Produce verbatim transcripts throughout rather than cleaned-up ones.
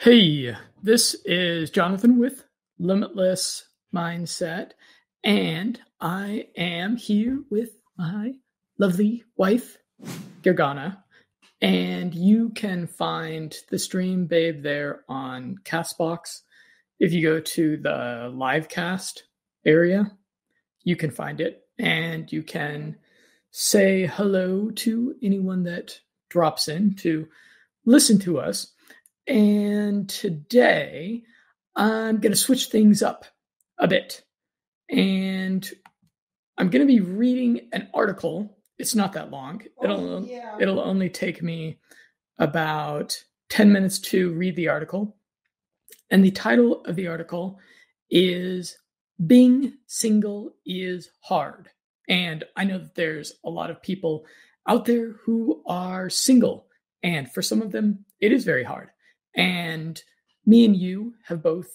Hey, this is Jonathan with Limitless Mindset, and I am here with my lovely wife, Gergana, and you can find the stream, babe, there on Castbox. If you go to the live cast area, you can find it, and you can say hello to anyone that drops in to listen to us. And today, I'm going to switch things up a bit. And I'm going to be reading an article. It's not that long. Oh, it'll, yeah. it'll only take me about ten minutes to read the article. And the title of the article is Being Single is Hard. And I know that there's a lot of people out there who are single. And for some of them, it is very hard. And me and you have both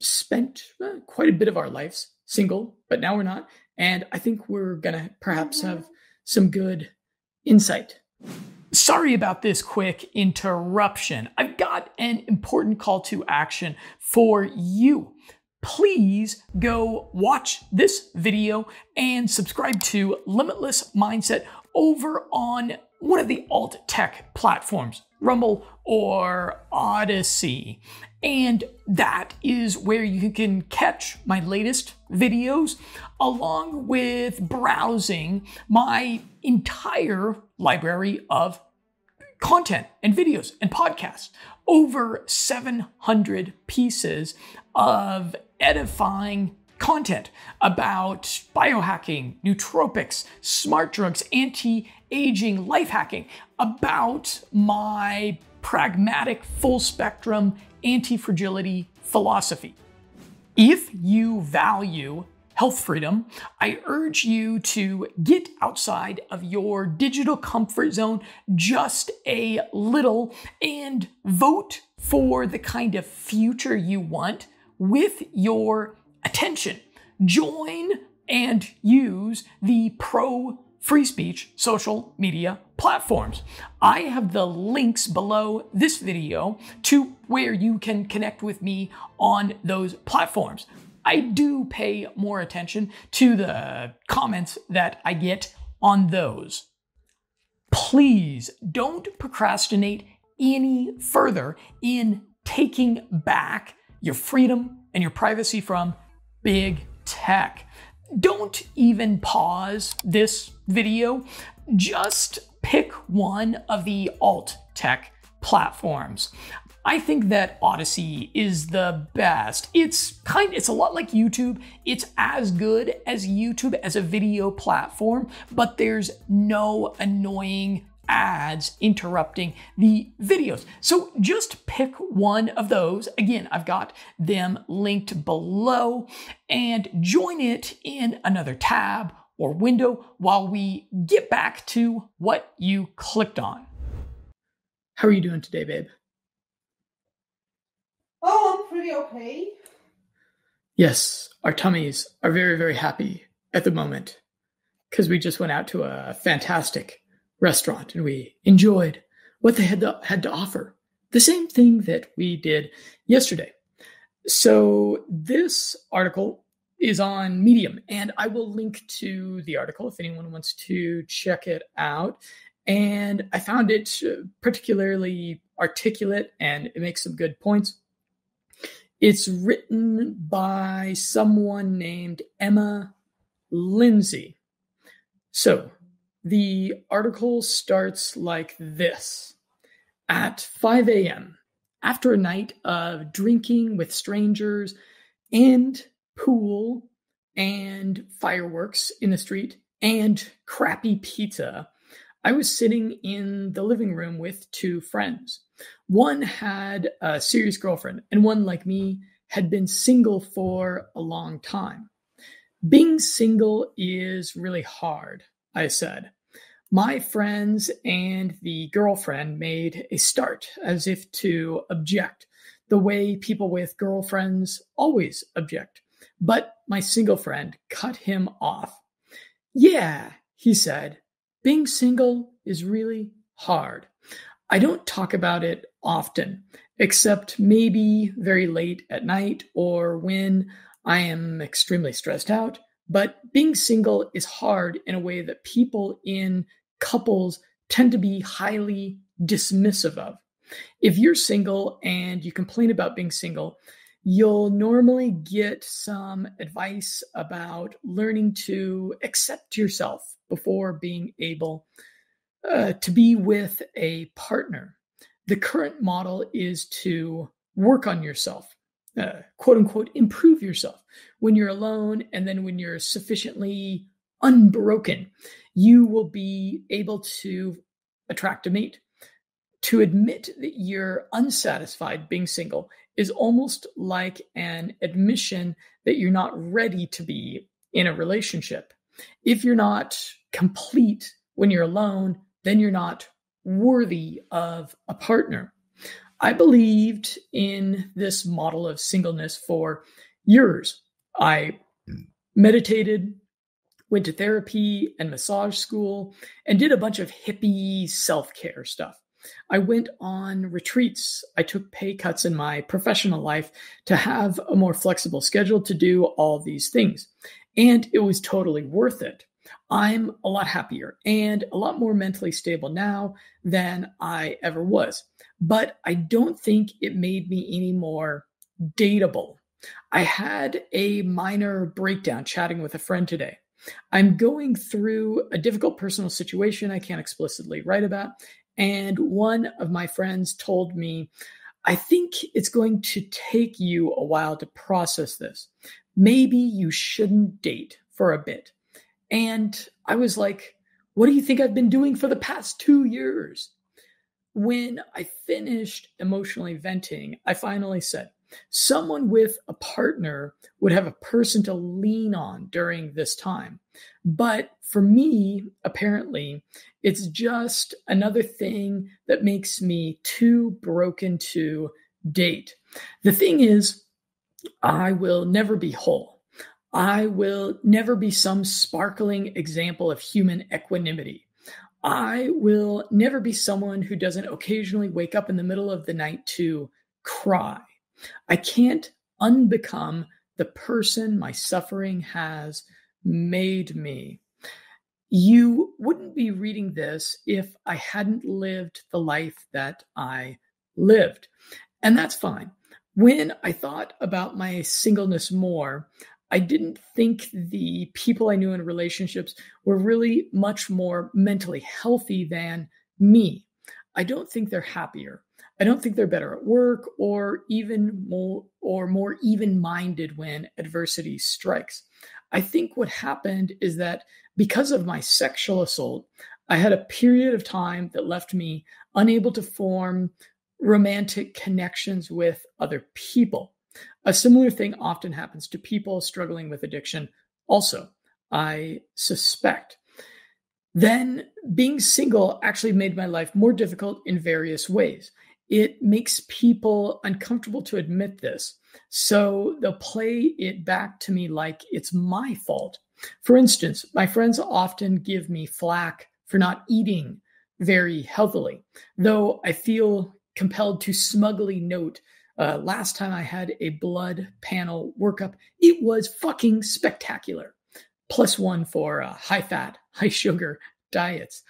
spent uh, quite a bit of our lives single, but now we're not. And I think we're going to perhaps have some good insight. Sorry about this quick interruption. I've got an important call to action for you. Please go watch this video and subscribe to Limitless Mindset over on one of the alt tech platforms, Rumble or Odysee. And that is where you can catch my latest videos along with browsing my entire library of content and videos and podcasts. Over seven hundred pieces of edifying content about biohacking, nootropics, smart drugs, anti-aging, life hacking, about my pragmatic full spectrum anti-fragility philosophy. If you value health freedom, I urge you to get outside of your digital comfort zone just a little and vote for the kind of future you want with your attention. Join and use the pro free speech social media platforms. I have the links below this video to where you can connect with me on those platforms. I do pay more attention to the comments that I get on those. Please don't procrastinate any further in taking back your freedom and your privacy from big tech. Don't even pause this video. Just pick one of the alt tech platforms. I think that Odysee is the best. It's kind it's a lot like YouTube. It's as good as YouTube as a video platform, but there's no annoying ads interrupting the videos. So just pick one of those. Again, I've got them linked below, and join it in another tab or window while we get back to what you clicked on. How are you doing today, babe? Oh, I'm pretty okay. Yes, our tummies are very, very happy at the moment because we just went out to a fantastic restaurant and we enjoyed what they had to, had to offer. The same thing that we did yesterday. So this article is on Medium, and I will link to the article if anyone wants to check it out. And I found it particularly articulate, and it makes some good points. It's written by someone named Emma Lindsay. So the article starts like this. At five a.m., after a night of drinking with strangers and pool and fireworks in the street and crappy pizza, I was sitting in the living room with two friends. One had a serious girlfriend, and one, like me, had been single for a long time. Being single is really hard, I said. My friends and the girlfriend made a start as if to object, the way people with girlfriends always object. But my single friend cut him off. Yeah, he said, being single is really hard. I don't talk about it often, except maybe very late at night or when I am extremely stressed out. But being single is hard in a way that people in couples tend to be highly dismissive of. If you're single and you complain about being single, you'll normally get some advice about learning to accept yourself before being able uh, to be with a partner. The current model is to work on yourself, uh, quote unquote, improve yourself when you're alone. And then when you're sufficiently unbroken, you will be able to attract a mate. To admit that you're unsatisfied being single is almost like an admission that you're not ready to be in a relationship. If you're not complete when you're alone, then you're not worthy of a partner. I believed in this model of singleness for years. I meditated, went to therapy and massage school, and did a bunch of hippie self-care stuff. I went on retreats. I took pay cuts in my professional life to have a more flexible schedule to do all these things. And it was totally worth it. I'm a lot happier and a lot more mentally stable now than I ever was. But I don't think it made me any more dateable. I had a minor breakdown chatting with a friend today. I'm going through a difficult personal situation I can't explicitly write about. And one of my friends told me, I think it's going to take you a while to process this. Maybe you shouldn't date for a bit. And I was like, what do you think I've been doing for the past two years? When I finished emotionally venting, I finally said, someone with a partner would have a person to lean on during this time. But for me, apparently, it's just another thing that makes me too broken to date. The thing is, I will never be whole. I will never be some sparkling example of human equanimity. I will never be someone who doesn't occasionally wake up in the middle of the night to cry. I can't unbecome the person my suffering has made me. You wouldn't be reading this if I hadn't lived the life that I lived. And that's fine. When I thought about my singleness more, I didn't think the people I knew in relationships were really much more mentally healthy than me. I don't think they're happier. I don't think they're better at work or even more or more even-minded when adversity strikes. I think what happened is that because of my sexual assault, I had a period of time that left me unable to form romantic connections with other people. A similar thing often happens to people struggling with addiction also, I suspect. Then being single actually made my life more difficult in various ways. It makes people uncomfortable to admit this, so they'll play it back to me like it's my fault. For instance, my friends often give me flack for not eating very healthily, though I feel compelled to smugly note uh, last time I had a blood panel workup, it was fucking spectacular. Plus one for uh, high-fat, high-sugar diets.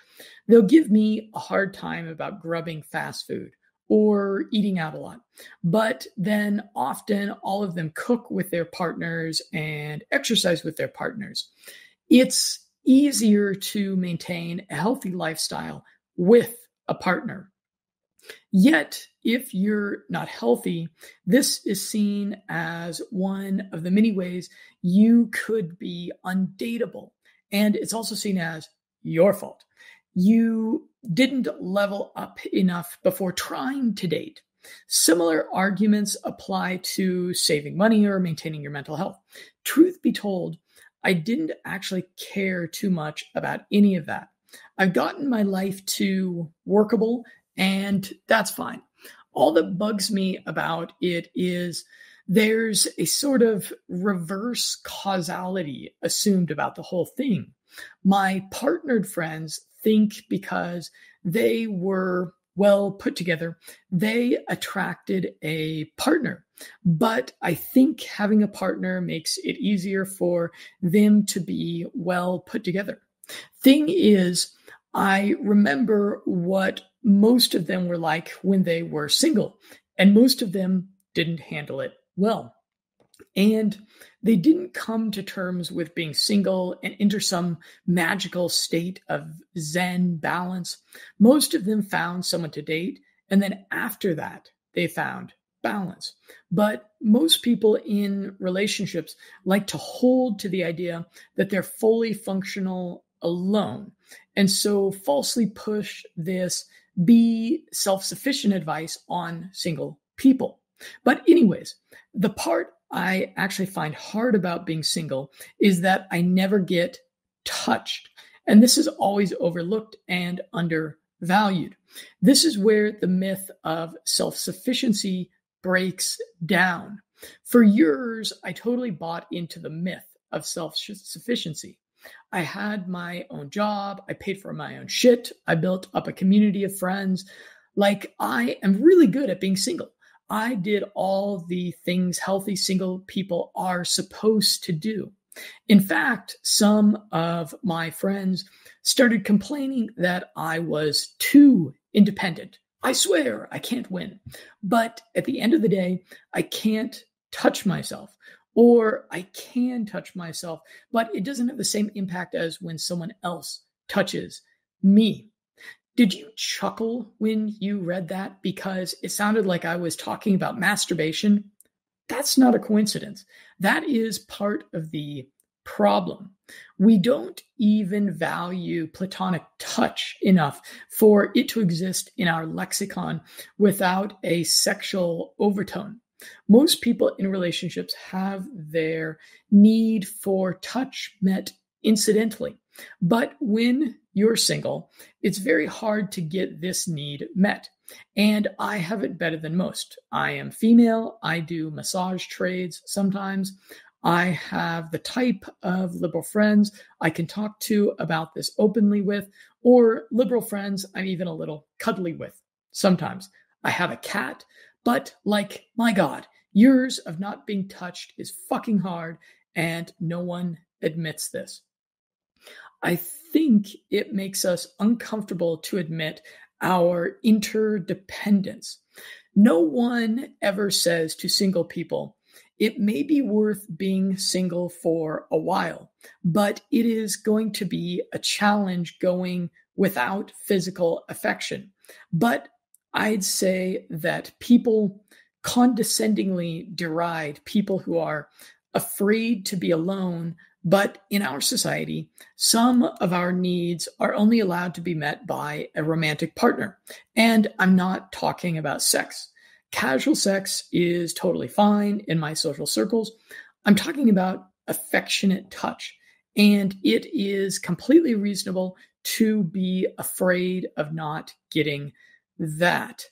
They'll give me a hard time about grubbing fast food or eating out a lot. But then often all of them cook with their partners and exercise with their partners. It's easier to maintain a healthy lifestyle with a partner. Yet, if you're not healthy, this is seen as one of the many ways you could be undateable. And it's also seen as your fault. You didn't level up enough before trying to date. Similar arguments apply to saving money or maintaining your mental health. Truth be told, I didn't actually care too much about any of that. I've gotten my life to workable, and that's fine. All that bugs me about it is there's a sort of reverse causality assumed about the whole thing. My partnered friends think because they were well put together, they attracted a partner. But I think having a partner makes it easier for them to be well put together. Thing is, I remember what most of them were like when they were single, and most of them didn't handle it well. And they didn't come to terms with being single and enter some magical state of Zen balance. Most of them found someone to date, and then after that, they found balance. But most people in relationships like to hold to the idea that they're fully functional alone, and so falsely push this be self-sufficient advice on single people. But anyways, the part I actually find hard about being single is that I never get touched. And this is always overlooked and undervalued. This is where the myth of self-sufficiency breaks down. For years, I totally bought into the myth of self-sufficiency. I had my own job. I paid for my own shit. I built up a community of friends. Like, I am really good at being single. I did all the things healthy single people are supposed to do. In fact, some of my friends started complaining that I was too independent. I swear I can't win. But at the end of the day, I can't touch myself, or I can touch myself, but it doesn't have the same impact as when someone else touches me. Did you chuckle when you read that? Because it sounded like I was talking about masturbation. That's not a coincidence. That is part of the problem. We don't even value platonic touch enough for it to exist in our lexicon without a sexual overtone. Most people in relationships have their need for touch met incidentally. But when you're single, it's very hard to get this need met. And I have it better than most. I am female. I do massage trades sometimes. I have the type of liberal friends I can talk to about this openly with, or liberal friends I'm even a little cuddly with sometimes. I have a cat, but like, my God, years of not being touched is fucking hard, and no one admits this. I think it makes us uncomfortable to admit our interdependence. No one ever says to single people, it may be worth being single for a while, but it is going to be a challenge going without physical affection. But I'd say that people condescendingly deride people who are afraid to be alone. But in our society, some of our needs are only allowed to be met by a romantic partner. And I'm not talking about sex. Casual sex is totally fine in my social circles. I'm talking about affectionate touch. And it is completely reasonable to be afraid of not getting that.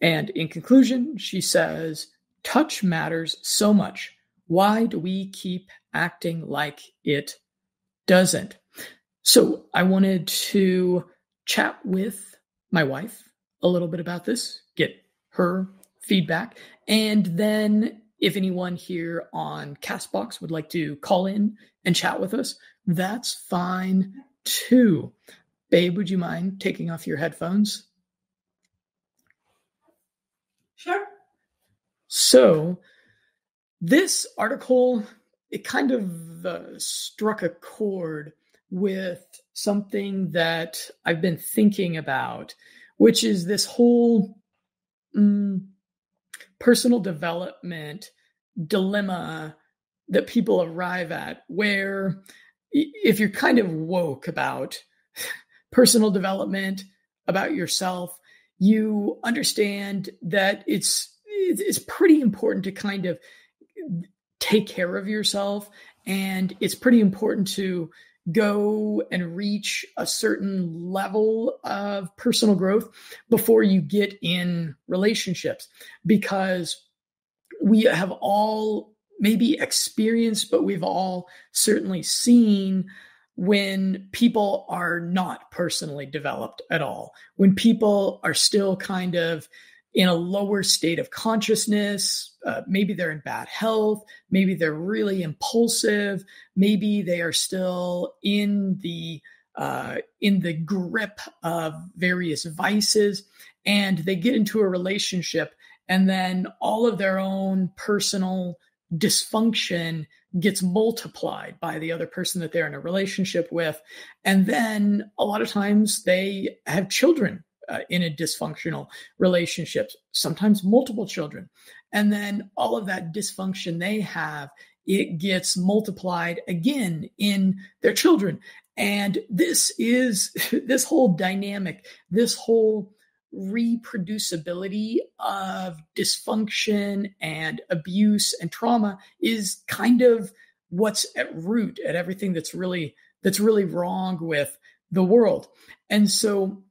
And in conclusion, she says, touch matters so much. Why do we keep acting like it doesn't? So I wanted to chat with my wife a little bit about this, get her feedback. And then if anyone here on Castbox would like to call in and chat with us, that's fine too. Babe, would you mind taking off your headphones? Sure. So this article, it kind of uh, struck a chord with something that I've been thinking about, which is this whole um, personal development dilemma that people arrive at, where if you're kind of woke about personal development, about yourself, you understand that it's it's pretty important to kind of take care of yourself. And it's pretty important to go and reach a certain level of personal growth before you get in relationships, because we have all maybe experienced, but we've all certainly seen when people are not personally developed at all, when people are still kind of in a lower state of consciousness, uh, maybe they're in bad health, maybe they're really impulsive, maybe they are still in the uh, in the grip of various vices, and they get into a relationship, and then all of their own personal dysfunction gets multiplied by the other person that they're in a relationship with. And then a lot of times they have children uh, in a dysfunctional relationship, sometimes multiple children. And then all of that dysfunction they have, it gets multiplied again in their children. And this is this whole dynamic, this whole reproducibility of dysfunction and abuse and trauma is kind of what's at root at everything that's really, that's really wrong with the world. And so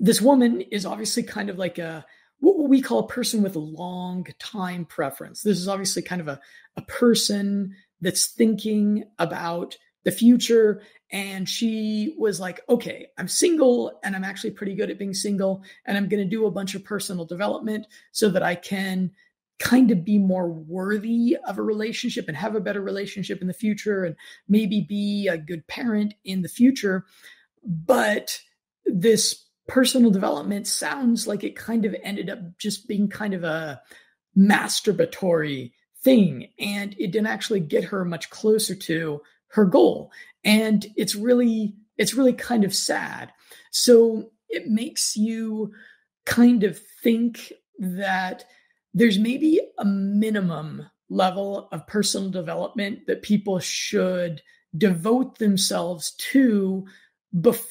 this woman is obviously kind of like a, what we call a person with a long time preference. This is obviously kind of a, a person that's thinking about the future. And she was like, okay, I'm single and I'm actually pretty good at being single, and I'm going to do a bunch of personal development so that I can kind of be more worthy of a relationship and have a better relationship in the future and maybe be a good parent in the future. But this personal development sounds like it kind of ended up just being kind of a masturbatory thing, and it didn't actually get her much closer to her goal. And it's really, it's really kind of sad. So it makes you kind of think that there's maybe a minimum level of personal development that people should devote themselves to bef-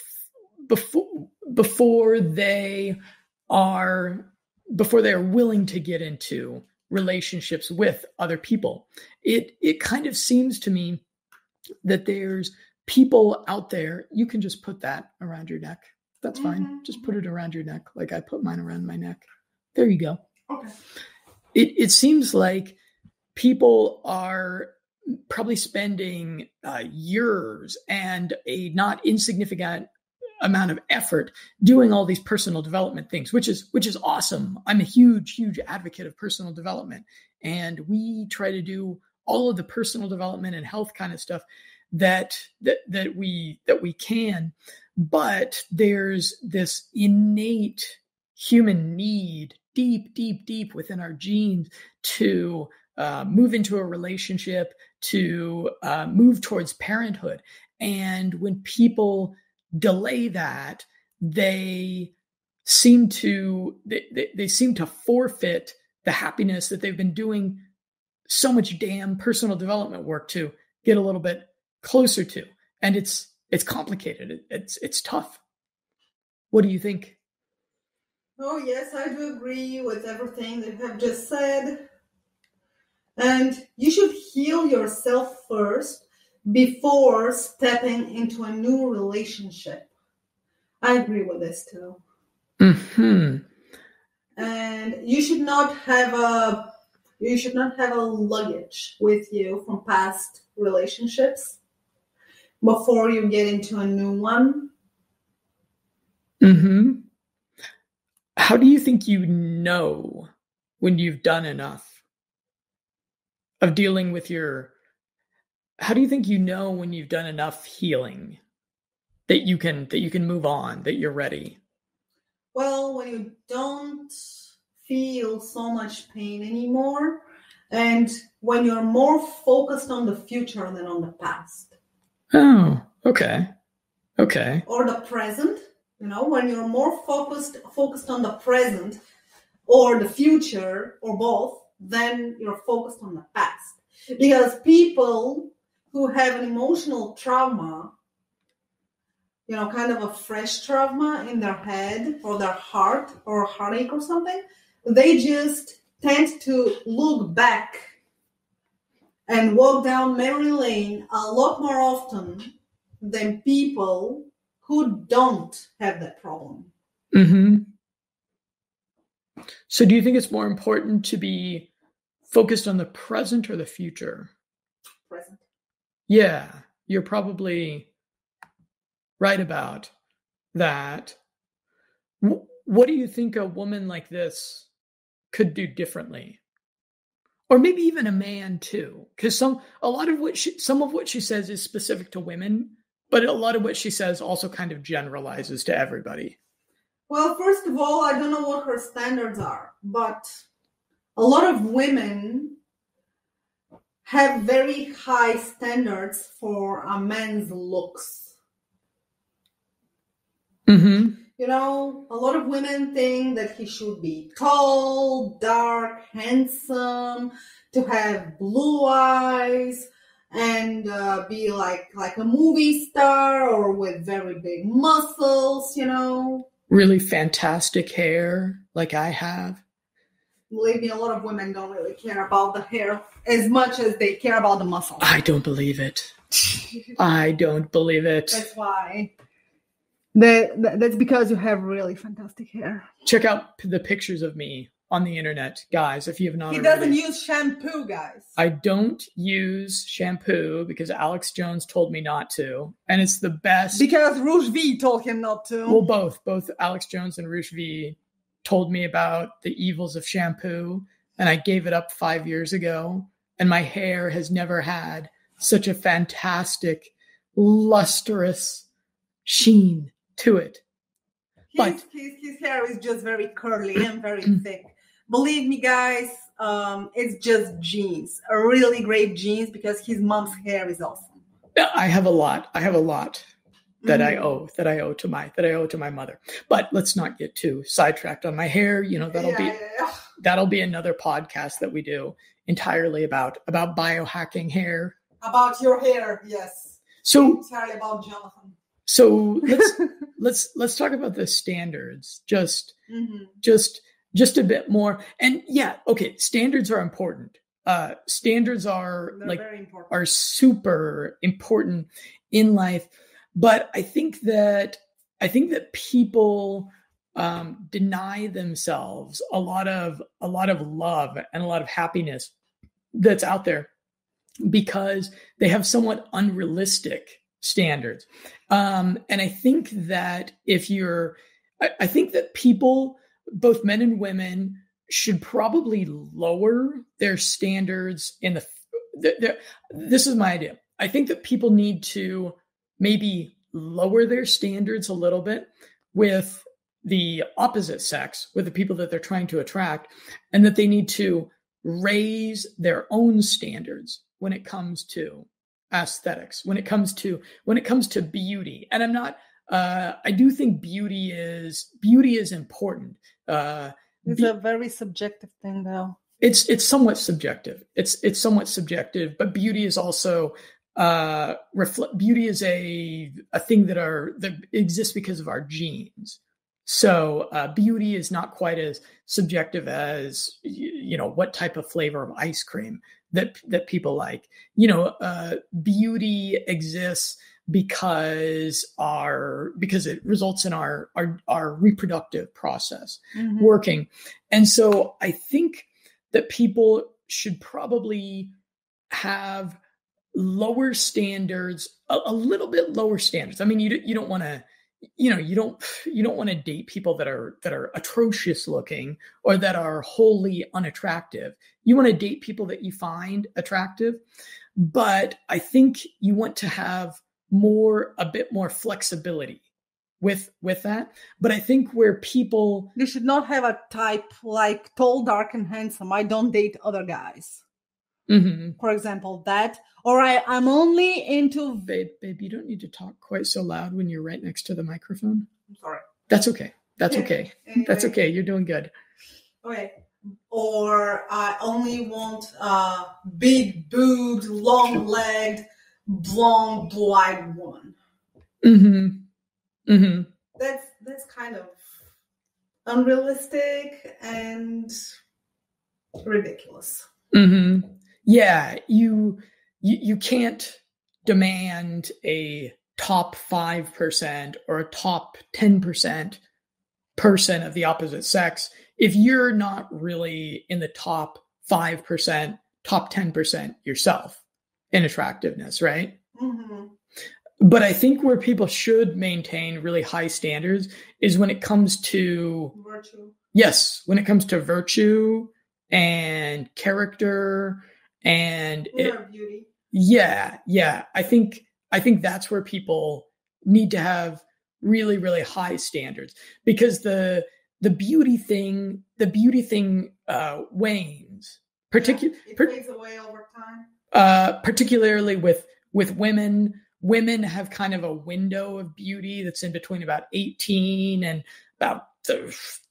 before, before they are, before they are willing to get into relationships with other people. It, it kind of seems to me that there's people out there. You can just put that around your neck. That's mm-hmm. fine. Just put it around your neck. Like I put mine around my neck. There you go. Okay. It it seems like people are probably spending uh, years and a not insignificant amount of effort doing all these personal development things, which is, which is awesome. I'm a huge, huge advocate of personal development, and we try to do all of the personal development and health kind of stuff that, that, that we, that we can, but there's this innate human need deep, deep, deep within our genes to uh, move into a relationship, to uh, move towards parenthood. And when people delay that, they seem to, they, they seem to forfeit the happiness that they've been doing so much damn personal development work to get a little bit closer to. And it's, it's complicated. It, it's, it's tough. What do you think? Oh, yes, I do agree with everything that you have just said. And you should heal yourself first before stepping into a new relationship. I agree with this too. Mm-hmm. And you should not have a, You should not have a luggage with you from past relationships before you get into a new one. Mm-hmm. How do you think you know when you've done enough of dealing with your... How do you think you know when you've done enough healing that you can that you can move on, that you're ready? Well, when you don't feel so much pain anymore, and when you're more focused on the future than on the past. Oh, okay. Okay. Or the present, you know, when you're more focused focused on the present or the future or both, then you're focused on the past. Because people who have an emotional trauma, you know, kind of a fresh trauma in their head or their heart or heartache or something, they just tend to look back and walk down memory lane a lot more often than people who don't have that problem. Mm-hmm. So do you think it's more important to be focused on the present or the future? Present. Yeah, you're probably write about that. W- what do you think a woman like this could do differently? Or maybe even a man too, because some a lot of what she, some of what she says is specific to women, but a lot of what she says also kind of generalizes to everybody. Well, first of all, I don't know what her standards are, but a lot of women have very high standards for a man's looks. Mm-hmm. You know, a lot of women think that he should be tall, dark, handsome, to have blue eyes, and uh, be like like a movie star or with very big muscles, you know. Really fantastic hair, like I have. Believe me, a lot of women don't really care about the hair as much as they care about the muscles. I don't believe it. I don't believe it. That's why. That, that's because you have really fantastic hair. Check out p- the pictures of me on the internet, guys, if you have not He already. Doesn't use shampoo, guys. I don't use shampoo because Alex Jones told me not to. And it's the best. Because Rouge V told him not to. Well, both. Both Alex Jones and Rouge V told me about the evils of shampoo. And I gave it up five years ago. And my hair has never had such a fantastic, lustrous sheen to it. His, but his, his hair is just very curly and very thick. Believe me, guys, um, it's just genes, a really great genes, because his mom's hair is awesome. I have a lot. I have a lot that mm-hmm. I owe that I owe to my that I owe to my mother. But let's not get too sidetracked on my hair. You know, that'll yeah, be yeah, yeah. that'll be another podcast that we do entirely about about biohacking hair. About your hair, yes. So entirely about Jonathan. So let's let's let's talk about the standards just mm-hmm. just just a bit more. And yeah, okay, standards are important. Uh, standards are They're like are super important in life. But I think that I think that people um, deny themselves a lot of a lot of love and a lot of happiness that's out there because they have somewhat unrealistic standards. Um, and I think that if you're, I, I think that people, both men and women, should probably lower their standards in the, the, the, this is my idea. I think that people need to maybe lower their standards a little bit with the opposite sex, with the people that they're trying to attract, and that they need to raise their own standards when it comes to aesthetics, when it comes to when it comes to beauty. And I'm not uh I do think beauty is beauty is important. Uh it's be- a very subjective thing though. It's it's somewhat subjective. It's it's somewhat subjective, but beauty is also uh reflect beauty is a a thing that are that exists because of our genes. So uh, beauty is not quite as subjective as, you know, what type of flavor of ice cream that that people like. You know, uh, beauty exists because our because it results in our our, our reproductive process mm-hmm. working. And so I think that people should probably have lower standards, a, a little bit lower standards. I mean, you you don't want to. You know, you don't you don't want to date people that are that are atrocious looking or that are wholly unattractive. You want to date people that you find attractive, but I think you want to have more a bit more flexibility with with that. But I think where people they should not have a type like tall, dark, and handsome. I don't date other guys. Mm-hmm. For example, that, or I, I'm only into... Babe, babe, you don't need to talk quite so loud when you're right next to the microphone. I'm sorry. That's okay. That's okay. Anyway. That's okay. You're doing good. Okay. Or I only want uh, big-boobed, long-legged, blonde, blue-eyed woman. Mm-hmm. Mm-hmm. That's, that's kind of unrealistic and ridiculous. Mm-hmm. Yeah, you, you you can't demand a top five percent or a top ten percent person of the opposite sex if you're not really in the top five percent, top ten percent yourself in attractiveness, right? Mm-hmm. But I think where people should maintain really high standards is when it comes to virtue. Yes, when it comes to virtue and character and it, beauty. Yeah, yeah. I think I think that's where people need to have really, really high standards, because the the beauty thing, the beauty thing uh, wanes. Particular, it fades away over time. Uh, particularly with with women. Women have kind of a window of beauty that's in between about eighteen and about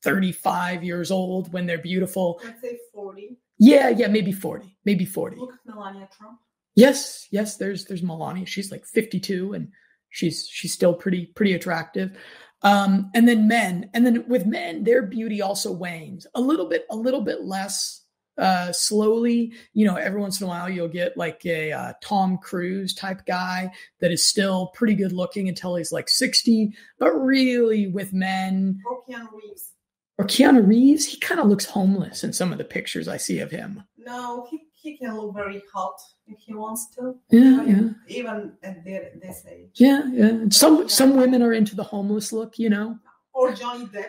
thirty-five years old when they're beautiful. I'd say forty. Yeah, yeah, maybe forty. Maybe forty. Look at Melania Trump. Yes, yes, there's there's Melania. She's like fifty-two and she's she's still pretty pretty attractive. Um, and then men, and then with men, their beauty also wanes a little bit, a little bit less. Uh, slowly, you know, every once in a while you'll get like a uh, Tom Cruise type guy that is still pretty good looking until he's like sixty. But really, with men, or Keanu Reeves, or Keanu Reeves, he kind of looks homeless in some of the pictures I see of him. No, he, he can look very hot if he wants to. Yeah, even, yeah. Even at their, this age. Yeah, yeah. Some yeah. some women are into the homeless look, you know. Or Johnny Depp.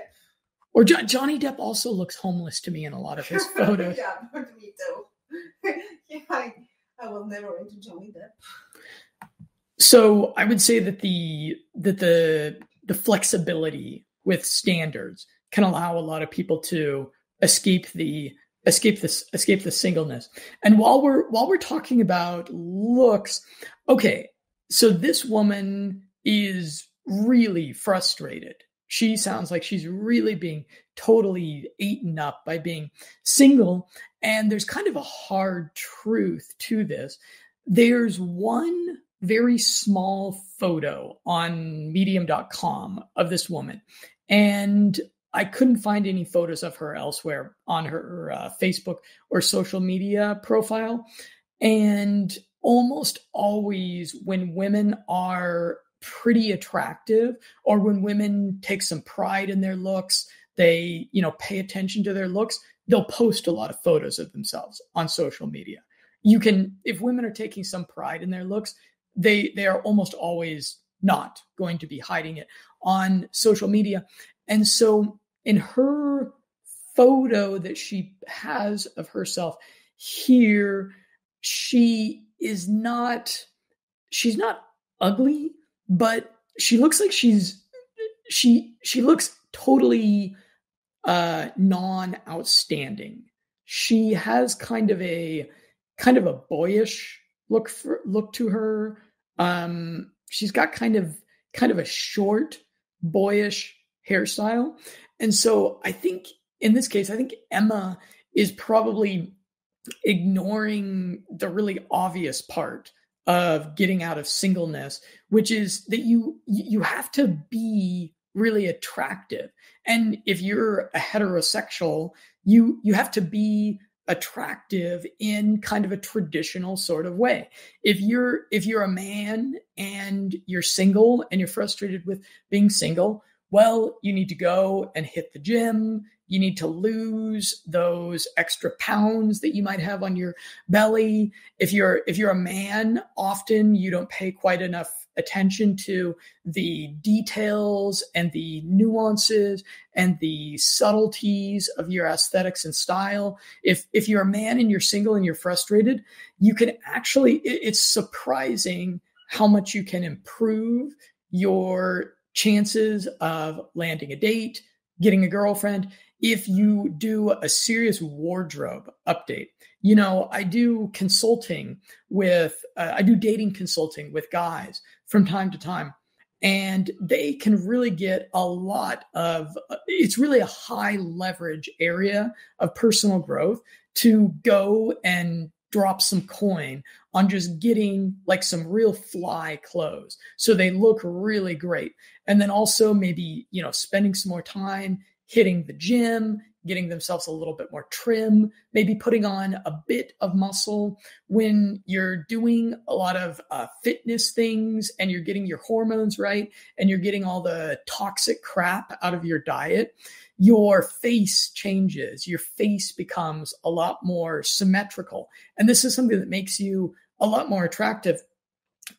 Or jo- Johnny Depp also looks homeless to me in a lot of his photos. Yeah, me too. yeah, I, I will never into Johnny Depp. So I would say that the that the the flexibility with standards can allow a lot of people to escape the escape this escape the singleness. And while we're while we're talking about looks, okay, so this woman is really frustrated. She sounds like she's really being totally eaten up by being single. And there's kind of a hard truth to this. There's one very small photo on medium dot com of this woman. And I couldn't find any photos of her elsewhere on her uh, Facebook or social media profile. And almost always when women are pretty attractive, or when women take some pride in their looks, they, you know, pay attention to their looks, they'll post a lot of photos of themselves on social media. You can, if women are taking some pride in their looks, they, they are almost always not going to be hiding it on social media. And so in her photo that she has of herself here, she is not, she's not ugly, but she looks like she's, she, she looks totally uh, non-outstanding. She has kind of a, kind of a boyish look for, look to her. Um, she's got kind of, kind of a short boyish hairstyle. And so I think in this case, I think Emma is probably ignoring the really obvious part of getting out of singleness, which is that you you have to be really attractive. And if you're a heterosexual, you you have to be attractive in kind of a traditional sort of way. If you're if you're a man and you're single and you're frustrated with being single, well, you need to go and hit the gym. You need to lose those extra pounds that you might have on your belly. If you're if you're a man, often you don't pay quite enough attention to the details and the nuances and the subtleties of your aesthetics and style. If if you're a man and you're single and you're frustrated, you can actually, it, it's surprising how much you can improve your chances of landing a date, getting a girlfriend, if you do a serious wardrobe update. You know, I do consulting with, uh, I do dating consulting with guys from time to time, and they can really get a lot of, it's really a high leverage area of personal growth to go and drop some coin on just getting like some real fly clothes so they look really great. And then also maybe, you know, spending some more time hitting the gym, getting themselves a little bit more trim, maybe putting on a bit of muscle. When you're doing a lot of uh, fitness things and you're getting your hormones right and you're getting all the toxic crap out of your diet, your face changes, your face becomes a lot more symmetrical. And this is something that makes you a lot more attractive.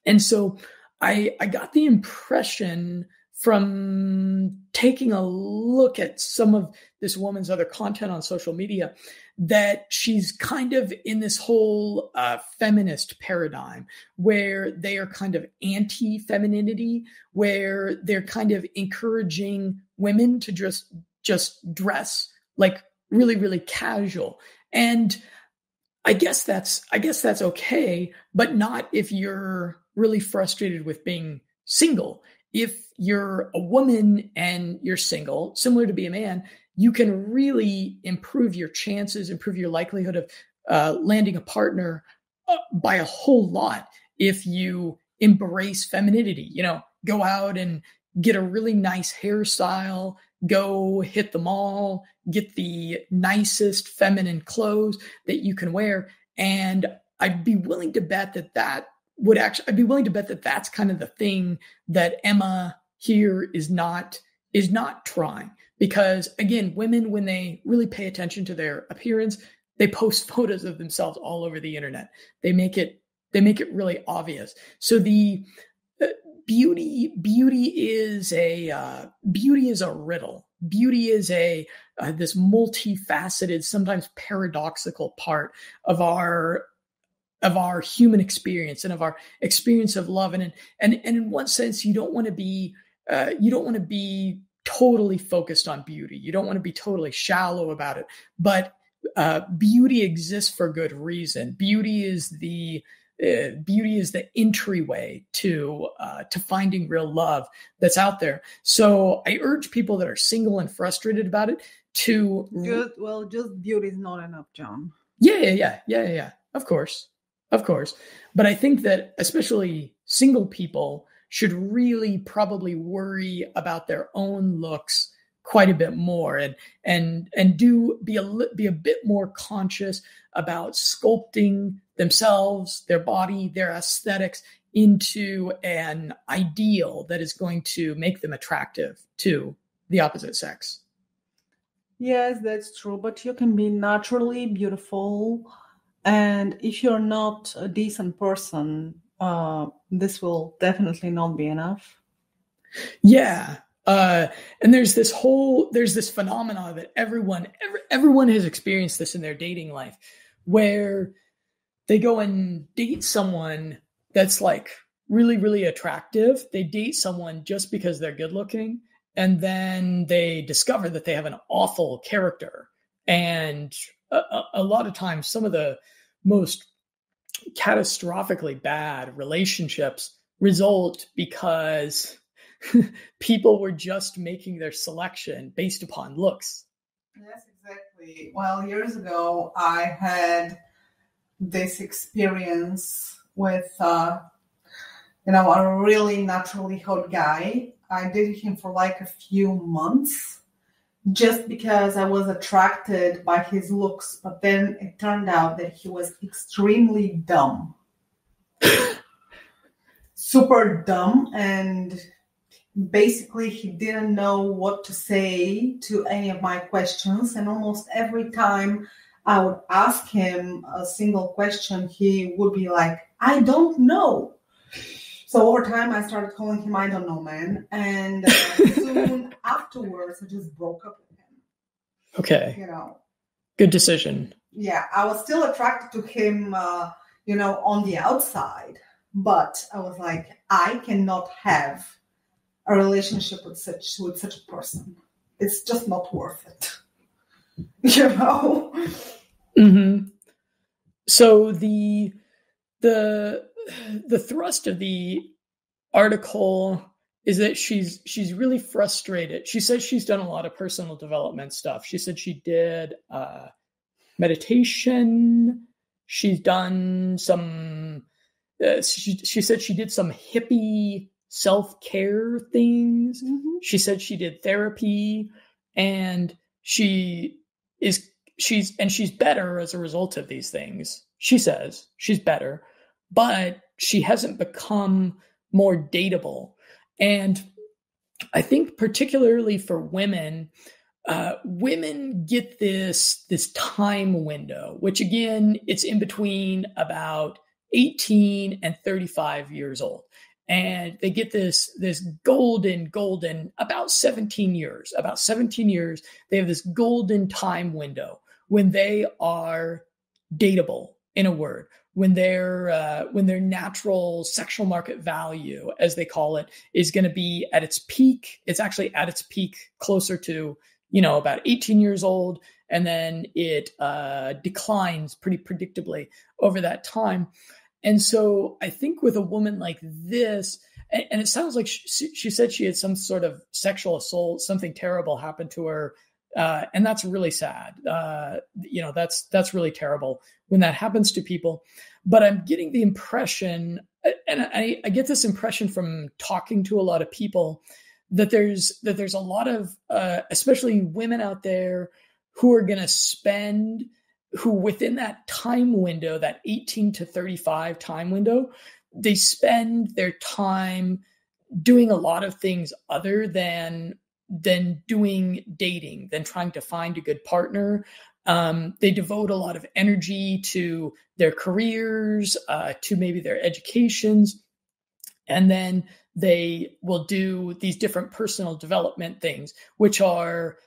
And so I, I got the impression from taking a look at some of this woman's other content on social media that she's kind of in this whole uh, feminist paradigm where they are kind of anti-femininity, where they're kind of encouraging women to just just dress like really, really casual. And I guess that's I guess that's okay, but not if you're really frustrated with being single. If you're a woman and you're single, similar to be a man, you can really improve your chances, improve your likelihood of uh, landing a partner uh, by a whole lot if you embrace femininity. You know, go out and get a really nice hairstyle, go hit the mall, get the nicest feminine clothes that you can wear. And I'd be willing to bet that that would actually, I'd be willing to bet that that's kind of the thing that Emma here is not, is not trying. Because again, women, when they really pay attention to their appearance, they post photos of themselves all over the internet. They make it, they make it really obvious. So the uh, beauty, beauty is a, uh, beauty is a riddle. Beauty is a, uh, this multifaceted, sometimes paradoxical part of our, of our human experience and of our experience of love. And, and, and, and in one sense, you don't want to be, uh, you don't want to be totally focused on beauty. You don't want to be totally shallow about it, but, uh, beauty exists for good reason. Beauty is the, uh, beauty is the entryway to, uh, to finding real love that's out there. So I urge people that are single and frustrated about it to, just, well, just beauty is not enough, John. Yeah, yeah, yeah, yeah, yeah. Of course. Of course. But I think that especially single people should really probably worry about their own looks quite a bit more and, and, and do be a, be a bit more conscious about sculpting themselves, their body, their aesthetics into an ideal that is going to make them attractive to the opposite sex. Yes, that's true. But you can be naturally beautiful. And if you're not a decent person, uh, this will definitely not be enough. Yeah. Uh, and there's this whole, there's this phenomena that everyone, every, everyone has experienced this in their dating life where they go and date someone that's like really, really attractive. They date someone just because they're good looking. And then they discover that they have an awful character. And a, a lot of times, some of the most catastrophically bad relationships result because people were just making their selection based upon looks. Yes, exactly. Well, years ago, I had this experience with, uh, you know, a really naturally hot guy. I dated him for like a few months just because I was attracted by his looks, but then it turned out that he was extremely dumb. Super dumb, and basically he didn't know what to say to any of my questions, and almost every time I would ask him a single question, he would be like, I don't know. So over time, I started calling him, I don't know, man. And uh, soon afterwards, I just broke up with him. Okay. You know. Good decision. Yeah. I was still attracted to him, uh, you know, on the outside. But I was like, I cannot have a relationship with such with such a person. It's just not worth it. You know? Mm-hmm. So the the... The thrust of the article is that she's she's really frustrated. She says she's done a lot of personal development stuff. She said she did uh, meditation. She's done some. Uh, she she said she did some hippie self-care things. Mm-hmm. She said she did therapy, and she is she's and she's better as a result of these things. She says she's better. But she hasn't become more dateable. And I think particularly for women, uh, women get this, this time window, which again, it's in between about eighteen and thirty-five years old. And they get this, this golden, golden, about seventeen years, about seventeen years, they have this golden time window when they are dateable, in a word, when their uh, when their natural sexual market value, as they call it, is going to be at its peak. It's actually at its peak closer to, you know, about eighteen years old. And then it uh, declines pretty predictably over that time. And so I think with a woman like this, and, and it sounds like she, she said she had some sort of sexual assault, something terrible happened to her. Uh, and that's really sad. Uh, you know, that's, that's really terrible when that happens to people. But I'm getting the impression, and I, I get this impression from talking to a lot of people, that there's, that there's a lot of, uh, especially women out there who are going to spend, who within that time window, that eighteen to thirty-five time window, they spend their time doing a lot of things other than, than doing dating, than trying to find a good partner. Um, they devote a lot of energy to their careers, uh, to maybe their educations, and then they will do these different personal development things, which are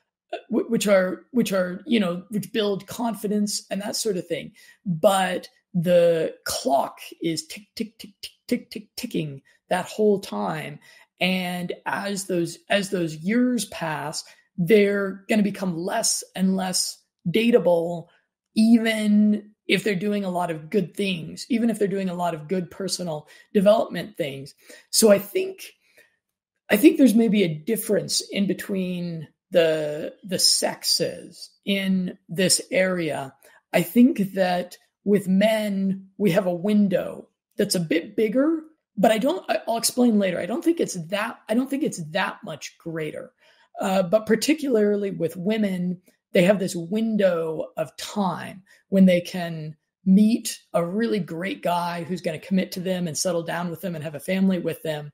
which are, which are, you know, which build confidence and that sort of thing. But the clock is tick, tick, tick, tick, tick, tick, ticking that whole time. And as those, as those years pass, they're going to become less and less dateable, even if they're doing a lot of good things, even if they're doing a lot of good personal development things. So I think, I think there's maybe a difference in between the the sexes in this area. I think that with men, we have a window that's a bit bigger, but I don't, I'll explain later. I don't think it's that, I don't think it's that much greater. Uh, but particularly with women, they have this window of time when they can meet a really great guy who's going to commit to them and settle down with them and have a family with them.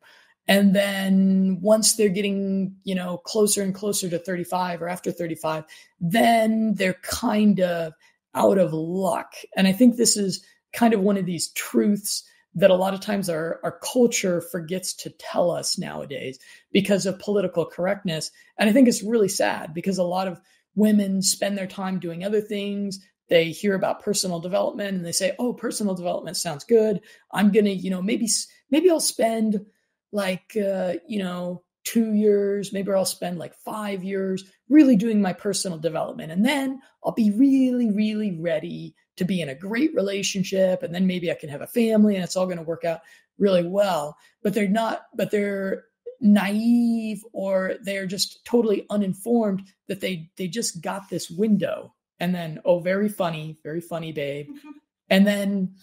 And then once they're getting, you know, closer and closer to thirty-five or after thirty-five, then they're kind of out of luck. And I think this is kind of one of these truths that a lot of times our, our culture forgets to tell us nowadays because of political correctness. And I think it's really sad because a lot of women spend their time doing other things. They hear about personal development and they say, oh, personal development sounds good. I'm going to, you know, maybe, maybe I'll spend like, uh, you know, two years, maybe I'll spend like five years really doing my personal development. And then I'll be really, really ready to be in a great relationship. And then maybe I can have a family and it's all going to work out really well. But they're not, but they're naive or they're just totally uninformed that they, they just got this window. And then, oh, very funny, very funny, babe. Mm-hmm. And then,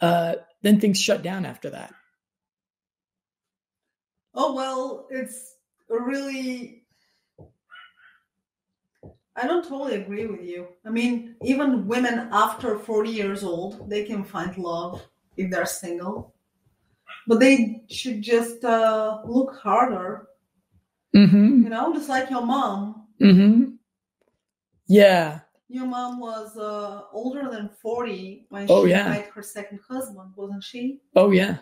uh, then things shut down after that. Oh, well, it's really, I don't totally agree with you. I mean, even women after forty years old, they can find love if they're single. But they should just uh, look harder. Mm-hmm. You know, just like your mom. Mm-hmm. Yeah. Your mom was uh, older than forty when oh, she yeah. met her second husband, wasn't she? Oh, yeah.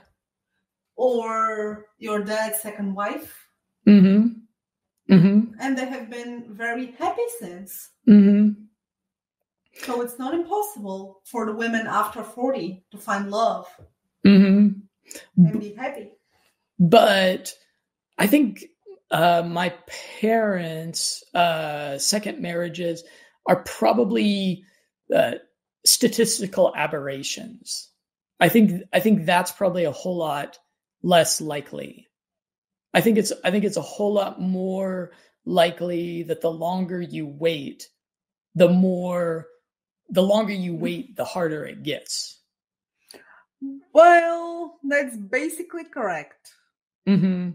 Or your dad's second wife. Mm-hmm. Mm-hmm. And they have been very happy since. Mm-hmm. So it's not impossible for the women after forty to find love mm-hmm. and be happy. But I think uh, my parents' uh, second marriages are probably uh, statistical aberrations. I think I think that's probably a whole lot less likely. I think it's, I think it's a whole lot more likely that the longer you wait, the more, the longer you wait, the harder it gets. Well, that's basically correct. Mm-hmm.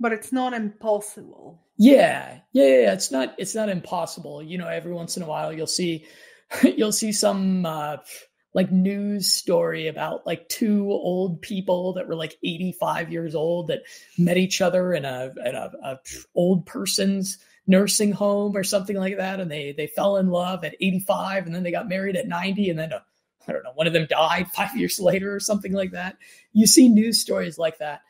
But it's not impossible. Yeah. Yeah. Yeah. It's not, it's not impossible. You know, every once in a while you'll see, you'll see some, uh, like news story about like two old people that were like eighty-five years old that met each other in a, in a, a old person's nursing home or something like that. And they, they fell in love at eighty-five and then they got married at ninety and then a I don't know, one of them died five years later or something like that. You see news stories like that.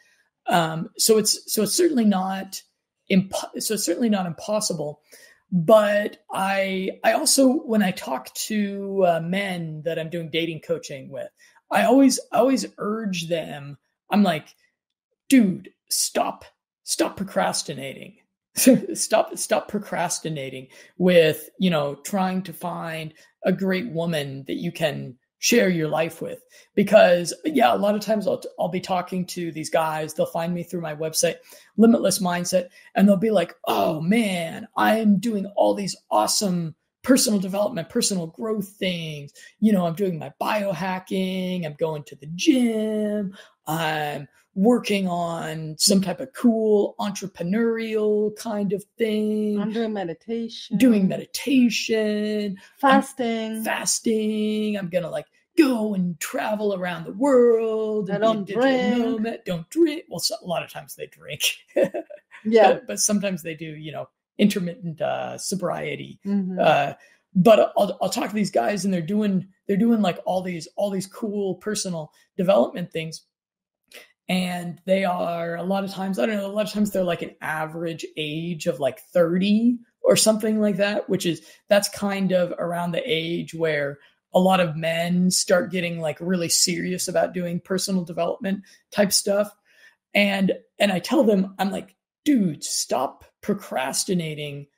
Um, so it's, so it's certainly not, imp- so it's certainly not impossible. But I, I also, when I talk to uh, men that I'm doing dating coaching with, I always, I always urge them. I'm like, dude, stop, stop procrastinating. stop, stop procrastinating with, you know, trying to find a great woman that you can share your life with. Because yeah, a lot of times I'll, I'll be talking to these guys. They'll find me through my website, Limitless Mindset. And they'll be like, oh man, I'm doing all these awesome personal development, personal growth things. You know, I'm doing my biohacking. I'm going to the gym. I'm working on some type of cool entrepreneurial kind of thing. I'm doing meditation. Doing meditation. Fasting. I'm fasting. I'm going to like go and travel around the world. I don't drink. Don't drink. Well, so, a lot of times they drink. Yeah. But, but sometimes they do, you know, intermittent uh, sobriety. Mm-hmm. Uh, but I'll, I'll talk to these guys and they're doing, they're doing like all these, all these cool personal development things. And they are a lot of times, I don't know, a lot of times they're like an average age of like thirty or something like that, which is, that's kind of around the age where a lot of men start getting like really serious about doing personal development type stuff. And, and I tell them, I'm like, dude, stop procrastinating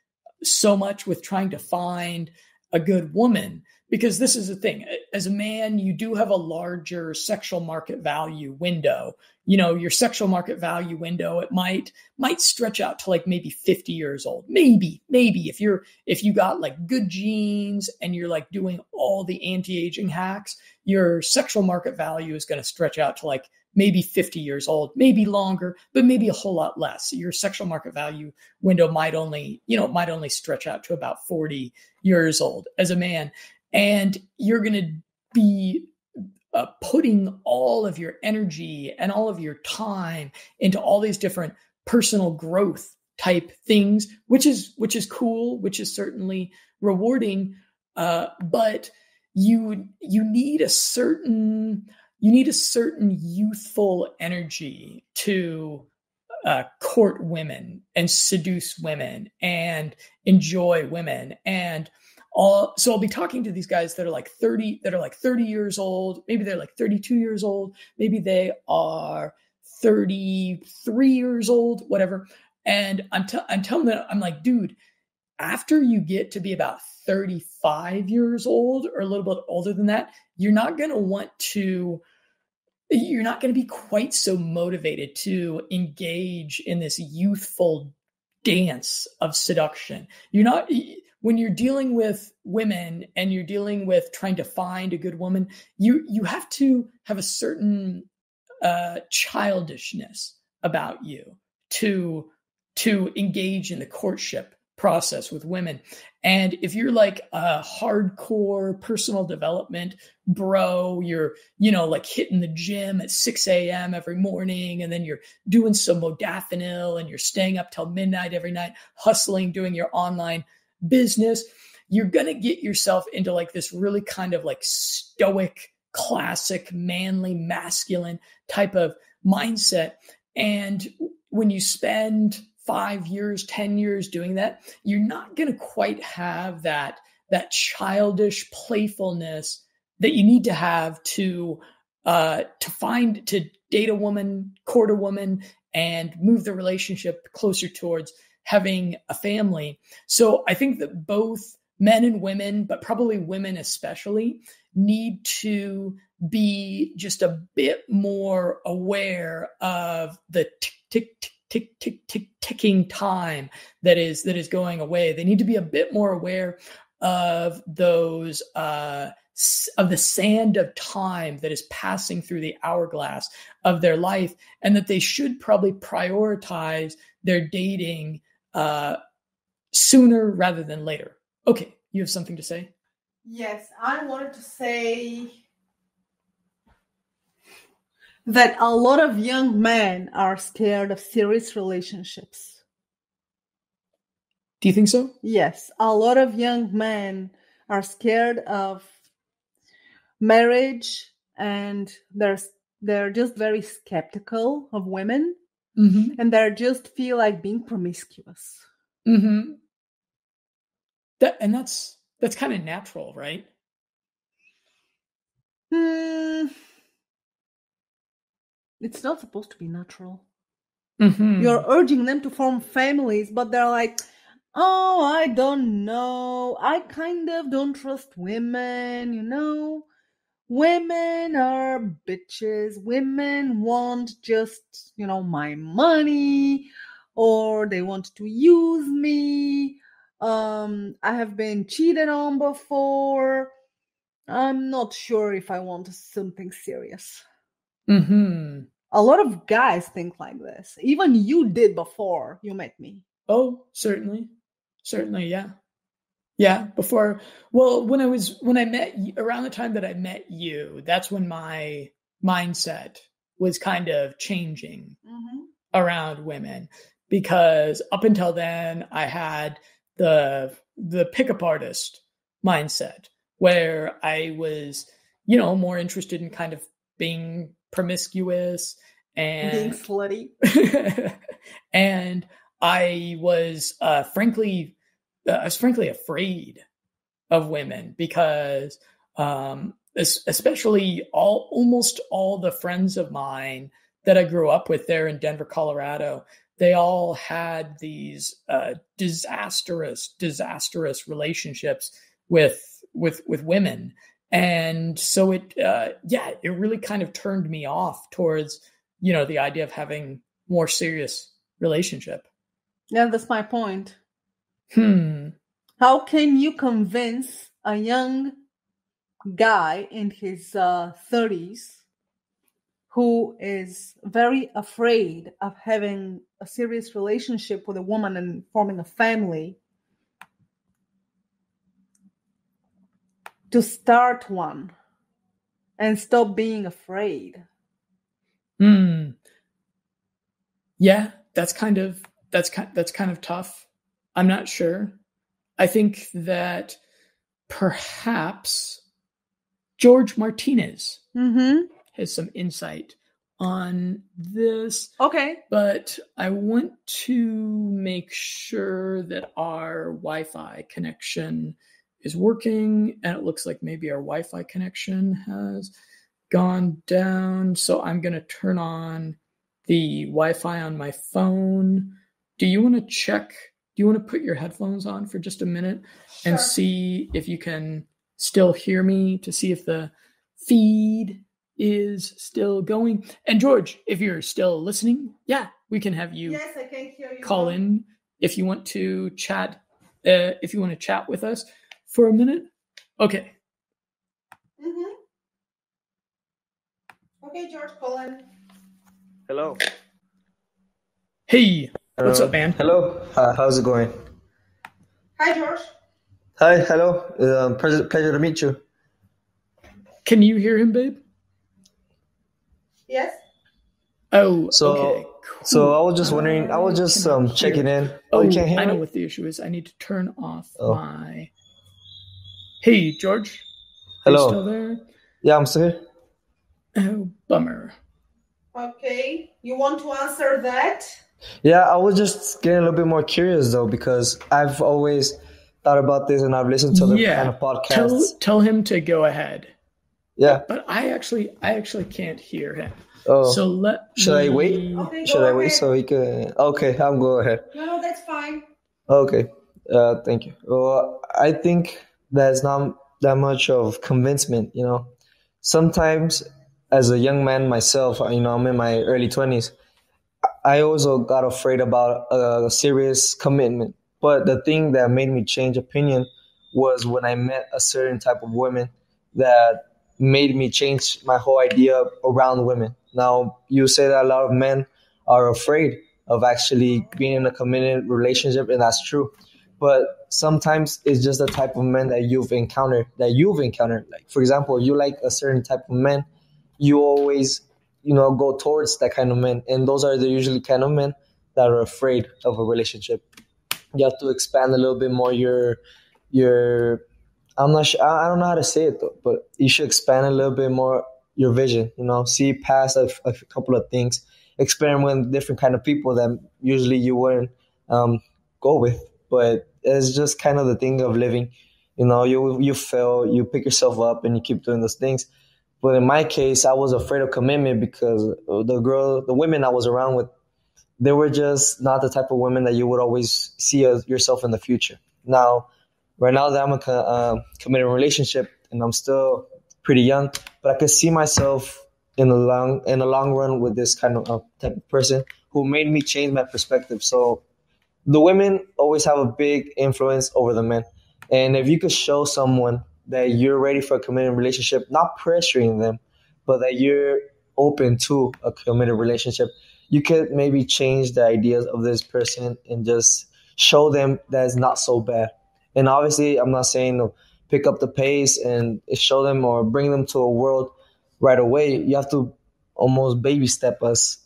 so much with trying to find a good woman. Because this is the thing, as a man, you do have a larger sexual market value window. You know, your sexual market value window, it might, might stretch out to like maybe fifty years old. Maybe, maybe if you're, if you got like good genes and you're like doing all the anti-aging hacks, your sexual market value is going to stretch out to like maybe fifty years old, maybe longer, but maybe a whole lot less. Your sexual market value window might only, you know, might only stretch out to about forty years old as a man. And you're going to be uh, putting all of your energy and all of your time into all these different personal growth type things, which is, which is cool, which is certainly rewarding. Uh, but you, you need a certain, you need a certain youthful energy to uh, court women and seduce women and enjoy women. And All, so I'll be talking to these guys that are like thirty, that are like thirty years old. Maybe they're like thirty-two years old. Maybe they are thirty-three years old, whatever. And I'm, t- I'm telling them, I'm like, dude, after you get to be about thirty-five years old or a little bit older than that, you're not going to want to, you're not going to be quite so motivated to engage in this youthful dance of seduction. You're not... When you're dealing with women and you're dealing with trying to find a good woman, you you have to have a certain uh, childishness about you to to engage in the courtship process with women. And if you're like a hardcore personal development bro, you're, you know, like hitting the gym at six a.m. every morning, and then you're doing some modafinil and you're staying up till midnight every night, hustling, doing your online business, you're going to get yourself into like this really kind of like stoic, classic, manly, masculine type of mindset. And when you spend five years, ten years doing that, you're not going to quite have that, that childish playfulness that you need to have to, uh, to find, to date a woman, court a woman, and move the relationship closer towards having a family. So I think that both men and women, but probably women especially, need to be just a bit more aware of the tick, tick, tick, tick, tick, tick, ticking time that is, that is going away. They need to be a bit more aware of those, uh, of the sand of time that is passing through the hourglass of their life, and that they should probably prioritize their dating Uh, sooner rather than later. Okay, you have something to say? Yes, I wanted to say that a lot of young men are scared of serious relationships. Do you think so? Yes, a lot of young men are scared of marriage, and they're they're just very skeptical of women, mm-hmm. and they just feel like being promiscuous. Mm-hmm. That and that's that's kind of natural, right? Mm, it's not supposed to be natural. Mm-hmm. You're urging them to form families, but they're like, oh, I don't know. I kind of don't trust women, you know. Women are bitches. Women want just, you know, my money, or they want to use me. Um, I have been cheated on before. I'm not sure if I want something serious. Mm-hmm. A lot of guys think like this. Even you did before you met me. Oh, certainly. Certainly, yeah. Yeah, before, well, when I was, when I met, around the time that I met you, that's when my mindset was kind of changing mm-hmm. around women. Because up until then, I had the the pickup artist mindset, where I was, you know, more interested in kind of being promiscuous and being slutty. And I was, uh, frankly, uh, I was frankly afraid of women because, um, especially all, almost all the friends of mine that I grew up with there in Denver, Colorado, they all had these, uh, disastrous, disastrous relationships with, with with women. And so it uh yeah it really kind of turned me off towards, you know, the idea of having more serious relationship. Yeah, that's my point. Hmm. How can you convince a young guy in his uh thirties who is very afraid of having a serious relationship with a woman and forming a family to start one and stop being afraid? Mm. Yeah, that's kind of, that's kind, that's kind of tough. I'm not sure. I think that perhaps George Martinez mm-hmm. has some insight on this. Okay. But I want to make sure that our Wi-Fi connection is working, and it looks like maybe our Wi-Fi connection has gone down. So I'm going to turn on the Wi-Fi on my phone. Do you want to check? Do you want to put your headphones on for just a minute and sure. see if you can still hear me, to see if the feed is still going? And George, if you're still listening, yeah, we can have you, yes, I can hear you call in if you want to chat, uh, if you want to chat with us for a minute? Okay. Mm-hmm. Okay, George, Colin. Hello. Hey, hello. What's up, man? Hello, uh, how's it going? Hi, George. Hi, hello. Uh, pleasure, pleasure to meet you. Can you hear him, babe? Yes. Oh, so, okay. Cool. So I was just wondering, I was just um, checking in. Oh, oh you can't hear I know me? What the issue is. I need to turn off oh. my... Hey, George. Hello. Are you still there? Yeah, I'm still here. Oh, bummer. Okay. You want to answer that? Yeah, I was just getting a little bit more curious, though, because I've always thought about this and I've listened to the yeah. kind of podcasts. Tell, tell him to go ahead. Yeah. But I actually I actually can't hear him. Oh. So let Should me... I wait? Okay, Should I ahead. Wait so he can... Okay, I'll go ahead. No, no, that's fine. Okay. Uh, thank you. Well, I think... There's not that much of convincement, you know. Sometimes, as a young man myself, you know, I'm in my early twenties, I also got afraid about a serious commitment. But the thing that made me change opinion was when I met a certain type of woman that made me change my whole idea around women. Now, you say that a lot of men are afraid of actually being in a committed relationship, and that's true. But sometimes it's just the type of men that you've encountered, that you've encountered. Like, for example, you like a certain type of man, you always, you know, go towards that kind of men. And those are the usually kind of men that are afraid of a relationship. You have to expand a little bit more your, your I'm not sure, I don't know how to say it though, but you should expand a little bit more your vision, you know, see past a, a couple of things, experiment with different kind of people that usually you wouldn't um, go with. But it's just kind of the thing of living, you know, you you fail, you pick yourself up and you keep doing those things. But in my case, I was afraid of commitment because the girl, the women I was around with, they were just not the type of women that you would always see as yourself in the future. Now, right now that I'm a uh, committed relationship and I'm still pretty young, but I could see myself in the long in the long run with this kind of uh, type of person who made me change my perspective. So the women always have a big influence over the men. And if you could show someone that you're ready for a committed relationship, not pressuring them, but that you're open to a committed relationship, you could maybe change the ideas of this person and just show them that it's not so bad. And obviously, I'm not saying to pick up the pace and show them or bring them to a world right away. You have to almost baby step us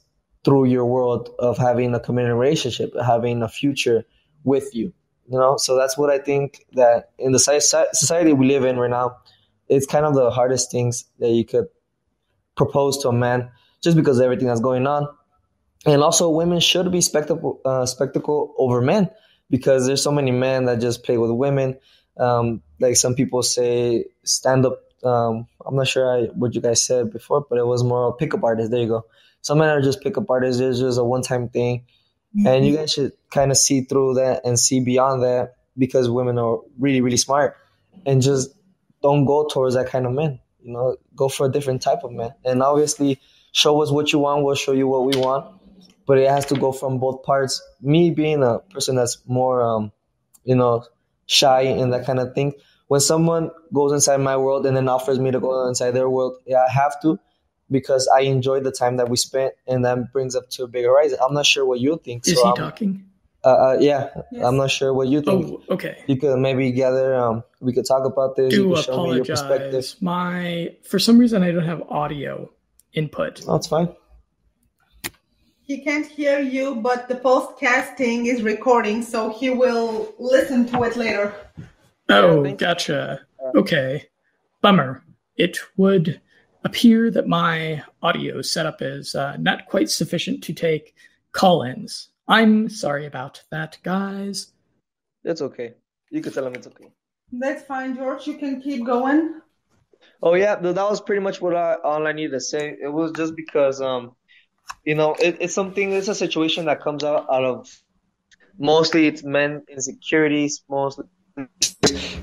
through your world of having a committed relationship, having a future with you, you know? So that's what I think that in the society we live in right now, it's kind of the hardest things that you could propose to a man just because of everything that's going on. And also women should be spectacle, uh, spectacle over men, because there's so many men that just play with women. Um, like some people say, stand up. Um, I'm not sure I, what you guys said before, but it was more a pickup artist. There you go. Some men are just pickup artists. It's just a one-time thing. Mm-hmm. And you guys should kind of see through that and see beyond that, because women are really, really smart. And just don't go towards that kind of men. You know, go for a different type of man. And obviously, show us what you want. We'll show you what we want. But it has to go from both parts. Me being a person that's more, um, you know, shy and that kind of thing. When someone goes inside my world and then offers me to go inside their world, yeah, I have to, because I enjoy the time that we spent, and that brings up to a bigger horizon. I'm not sure what you think. Is so he I'm, talking? Uh, uh, yeah, yes. I'm not sure what you think. Oh, okay. You could maybe gather. Um, we could talk about this. Do you could show me your perspective. My for some reason I don't have audio input. Oh, it's fine. He can't hear you, but the podcasting is recording, so he will listen to it later. Oh, gotcha. Okay. Bummer. It would appear that my audio setup is uh, not quite sufficient to take call-ins. I'm sorry about that, guys. That's okay. You can tell him it's okay. That's fine, George. You can keep going. Oh, yeah. That was pretty much what I, all I needed to say. It was just because... um. You know, it, it's something, it's a situation that comes out, out of, mostly it's men insecurities, mostly.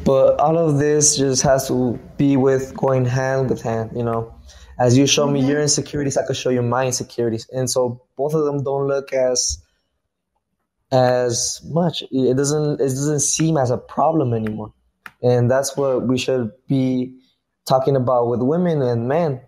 But all of this just has to be with going hand with hand, you know. As you show me your insecurities, I could show you my insecurities. And so both of them don't look as as much. It doesn't, it doesn't seem as a problem anymore. And that's what we should be talking about with women and men.